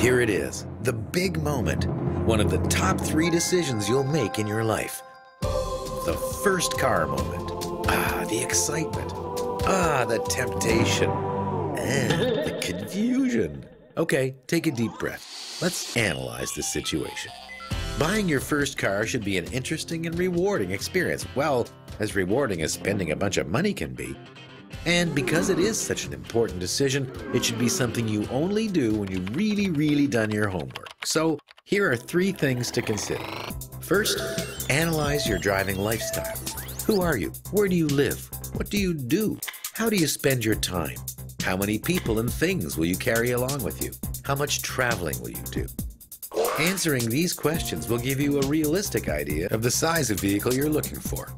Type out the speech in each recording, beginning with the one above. Here it is, the big moment, one of the top 3 decisions you'll make in your life. The first car moment. Ah, the excitement. Ah, the temptation. And the confusion. Okay, take a deep breath. Let's analyze the situation. Buying your first car should be an interesting and rewarding experience. Well, as rewarding as spending a bunch of money can be. And because it is such an important decision, it should be something you only do when you've really done your homework. So here are 3 things to consider. First, analyze your driving lifestyle. Who are you? Where do you live? What do you do? How do you spend your time? How many people and things will you carry along with you? How much traveling will you do? Answering these questions will give you a realistic idea of the size of vehicle you're looking for.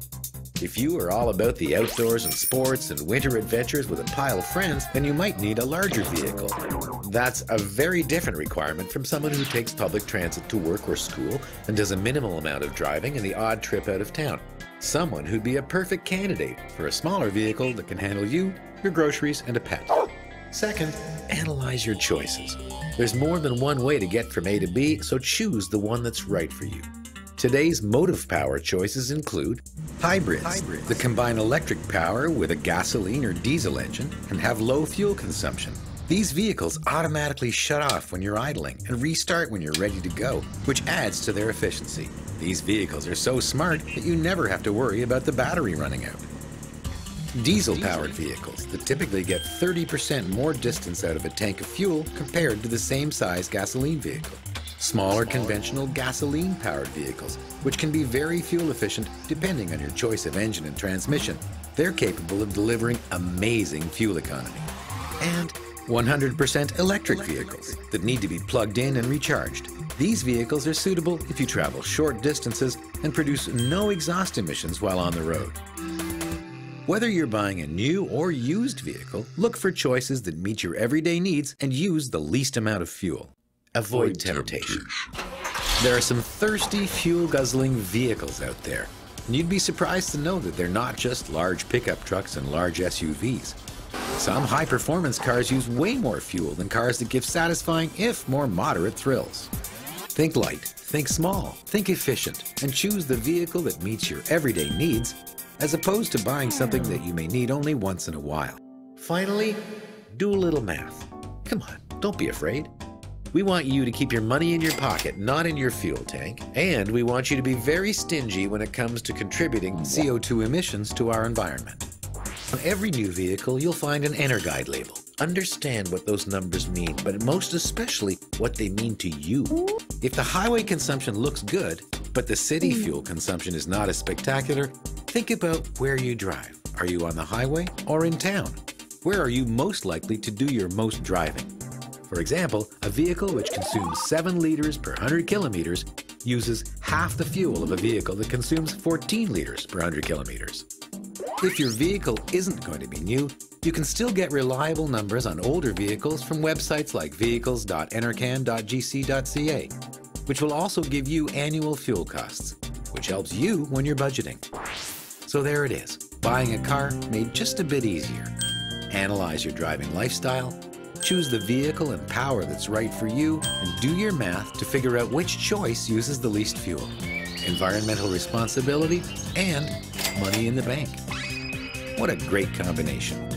If you are all about the outdoors and sports and winter adventures with a pile of friends, then you might need a larger vehicle. That's a very different requirement from someone who takes public transit to work or school and does a minimal amount of driving and the odd trip out of town. Someone who'd be a perfect candidate for a smaller vehicle that can handle you, your groceries, and a pet. Second, analyze your choices. There's more than one way to get from A to B, so choose the one that's right for you. Today's motive power choices include hybrids that combine electric power with a gasoline or diesel engine and have low fuel consumption. These vehicles automatically shut off when you're idling and restart when you're ready to go, which adds to their efficiency. These vehicles are so smart that you never have to worry about the battery running out. Diesel-powered vehicles that typically get 30% more distance out of a tank of fuel compared to the same size gasoline vehicle. Smaller conventional gasoline-powered vehicles, which can be very fuel-efficient depending on your choice of engine and transmission. They're capable of delivering amazing fuel economy. And 100% electric vehicles that need to be plugged in and recharged. These vehicles are suitable if you travel short distances and produce no exhaust emissions while on the road. Whether you're buying a new or used vehicle, look for choices that meet your everyday needs and use the least amount of fuel. Avoid temptation. There are some thirsty fuel-guzzling vehicles out there, and you'd be surprised to know that they're not just large pickup trucks and large SUVs. Some high-performance cars use way more fuel than cars that give satisfying, if more moderate, thrills. Think light, think small, think efficient, and choose the vehicle that meets your everyday needs, as opposed to buying something that you may need only once in a while. Finally, do a little math. Come on, don't be afraid. We want you to keep your money in your pocket, not in your fuel tank, and we want you to be very stingy when it comes to contributing CO2 emissions to our environment. On every new vehicle, you'll find an EnerGuide label. Understand what those numbers mean, but most especially what they mean to you. If the highway consumption looks good, but the city fuel consumption is not as spectacular, think about where you drive. Are you on the highway or in town? Where are you most likely to do your most driving? For example, a vehicle which consumes 7 liters per 100 kilometers uses half the fuel of a vehicle that consumes 14 liters per 100 kilometers. If your vehicle isn't going to be new, you can still get reliable numbers on older vehicles from websites like vehicles.enercan.gc.ca, which will also give you annual fuel costs, which helps you when you're budgeting. So there it is, buying a car made just a bit easier. Analyze your driving lifestyle, choose the vehicle and power that's right for you, and do your math to figure out which choice uses the least fuel. Environmental responsibility and money in the bank. What a great combination.